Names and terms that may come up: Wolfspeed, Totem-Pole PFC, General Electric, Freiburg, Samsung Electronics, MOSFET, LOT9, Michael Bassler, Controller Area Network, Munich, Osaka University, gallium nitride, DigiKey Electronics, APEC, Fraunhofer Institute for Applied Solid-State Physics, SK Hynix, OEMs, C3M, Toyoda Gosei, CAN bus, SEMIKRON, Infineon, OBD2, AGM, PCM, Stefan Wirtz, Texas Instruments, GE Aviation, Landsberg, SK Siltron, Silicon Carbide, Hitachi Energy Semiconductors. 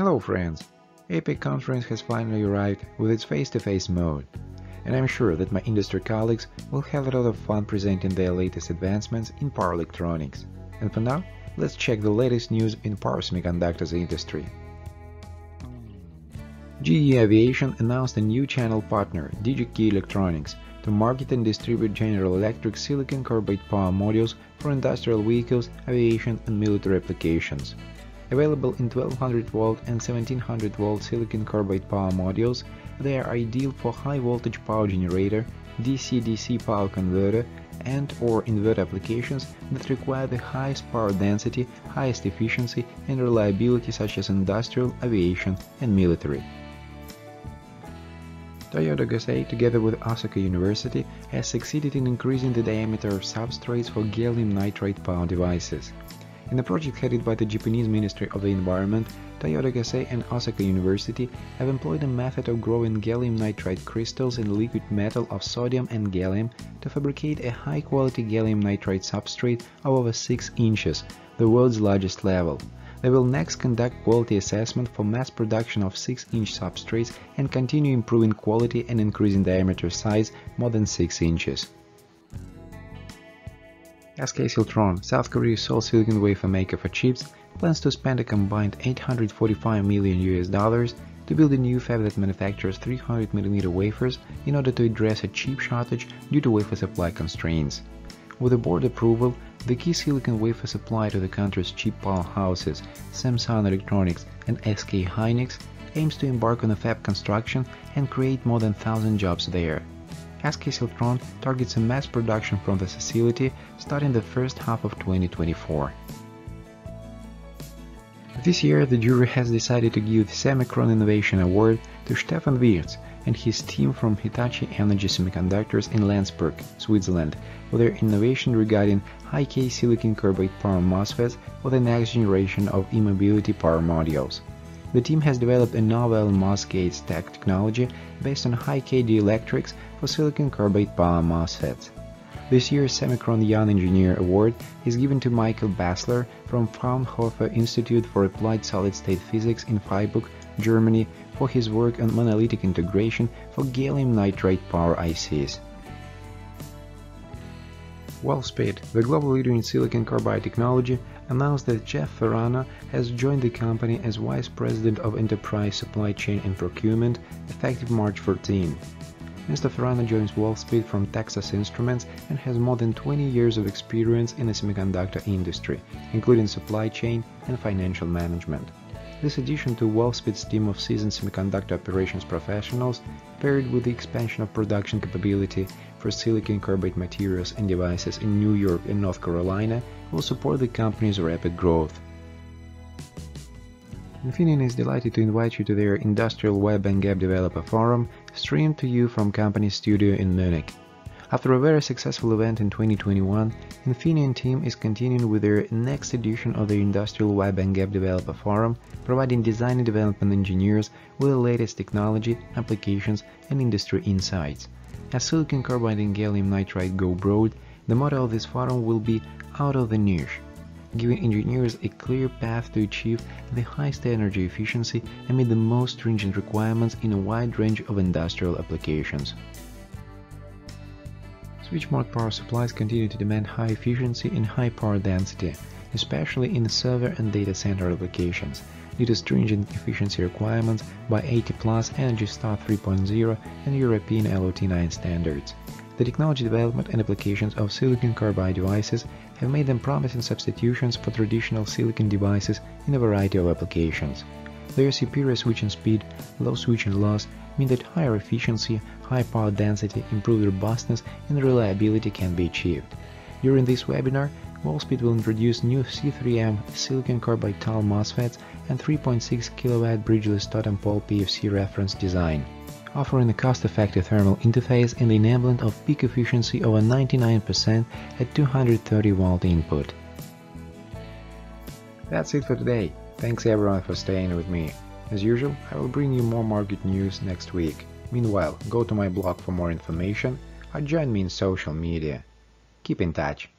Hello friends! APEC conference has finally arrived with its face-to-face mode, and I'm sure that my industry colleagues will have a lot of fun presenting their latest advancements in power electronics. And for now, let's check the latest news in power semiconductors industry. GE Aviation announced a new channel partner, DigiKey Electronics, to market and distribute General Electric silicon carbide power modules for industrial vehicles, aviation and military applications. Available in 1200V and 1700V silicon carbide power modules, they are ideal for high-voltage power generator, DC-DC power converter and/or inverter applications that require the highest power density, highest efficiency and reliability such as industrial, aviation and military. Toyoda Gosei, together with Osaka University, has succeeded in increasing the diameter of substrates for gallium nitride power devices. In a project headed by the Japanese Ministry of the Environment, Toyoda Gosei and Osaka University have employed a method of growing gallium nitride crystals in liquid metal of sodium and gallium to fabricate a high-quality gallium nitride substrate of over 6 inches, the world's largest level. They will next conduct quality assessment for mass production of 6-inch substrates and continue improving quality and increasing diameter size more than 6 inches. SK Siltron, South Korea's sole silicon wafer maker for chips, plans to spend a combined $845 million to build a new fab that manufactures 300mm wafers in order to address a chip shortage due to wafer supply constraints. With a board approval, the key silicon wafer supply to the country's chip powerhouses, Samsung Electronics and SK Hynix, aims to embark on a fab construction and create more than 1,000 jobs there. SK Siltron targets a mass production from the facility starting the first half of 2024. This year the jury has decided to give the SEMIKRON Innovation Award to Stefan Wirtz and his team from Hitachi Energy Semiconductors in Landsberg, Switzerland, for their innovation regarding high-k silicon carbide power MOSFETs for the next generation of e-mobility power modules. The team has developed a novel MOS gate stack technology based on high-k dielectrics for silicon carbide power MOSFETs. This year's SEMIKRON Young Engineer Award is given to Michael Bassler from Fraunhofer Institute for Applied Solid-State Physics in Freiburg, Germany, for his work on monolithic integration for gallium nitride power ICs. Wolfspeed, the global leader in silicon carbide technology, announced that Jeff Ferrano has joined the company as Vice President of Enterprise Supply Chain and Procurement, effective March 14. Mr. Ferrano joins Wolfspeed from Texas Instruments and has more than 20 years of experience in the semiconductor industry, including supply chain and financial management. This addition to Wolfspeed's team of seasoned semiconductor operations professionals, paired with the expansion of production capability for silicon carbide materials and devices in New York and North Carolina, will support the company's rapid growth. Infineon is delighted to invite you to their Industrial Web and Gap Developer Forum, streamed to you from company studio in Munich. After a very successful event in 2021, Infineon team is continuing with their next edition of the Industrial Web and Gap Developer Forum, providing design and development engineers with the latest technology, applications and industry insights. As silicon carbide and gallium nitride go broad, the motto of this forum will be "Out of the Niche," giving engineers a clear path to achieve the highest energy efficiency amid the most stringent requirements in a wide range of industrial applications. Switch-mode power supplies continue to demand high efficiency and high power density, especially in server and data center applications, due to stringent efficiency requirements by 80+ Energy Star 3.0 and European LOT9 standards. The technology development and applications of silicon carbide devices have made them promising substitutions for traditional silicon devices in a variety of applications. Their superior switching speed, low switching loss mean that higher efficiency, high power density, improved robustness and reliability can be achieved. During this webinar, Wolfspeed will introduce new C3M silicon carbide TOLL MOSFETs and 3.6 kW bridgeless totem-pole PFC reference design, offering a cost-effective thermal interface and the enablement of peak efficiency over 99% at 230V input. That's it for today. Thanks everyone for staying with me. As usual, I will bring you more market news next week. Meanwhile, go to my blog for more information or join me in social media. Keep in touch.